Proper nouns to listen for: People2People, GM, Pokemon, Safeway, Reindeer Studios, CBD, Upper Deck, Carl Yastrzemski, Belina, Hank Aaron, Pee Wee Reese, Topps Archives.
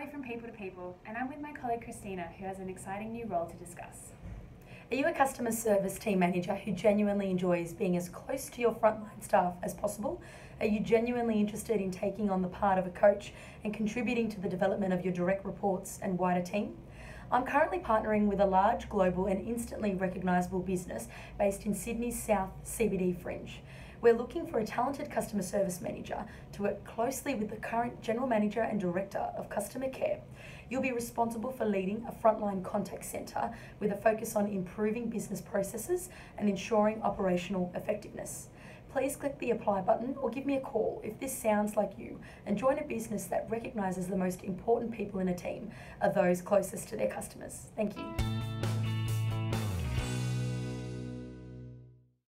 Sally from People2People, and I'm with my colleague Christina, who has an exciting new role to discuss. Are you a customer service team manager who genuinely enjoys being as close to your frontline staff as possible? Are you genuinely interested in taking on the part of a coach and contributing to the development of your direct reports and wider team? I'm currently partnering with a large global and instantly recognisable business based in Sydney's South CBD Fringe. We're looking for a talented customer service manager to work closely with the current General Manager and Director of Customer Care. You'll be responsible for leading a frontline contact centre with a focus on improving business processes and ensuring operational effectiveness. Please click the apply button or give me a call if this sounds like you, and join a business that recognises the most important people in a team are those closest to their customers. Thank you.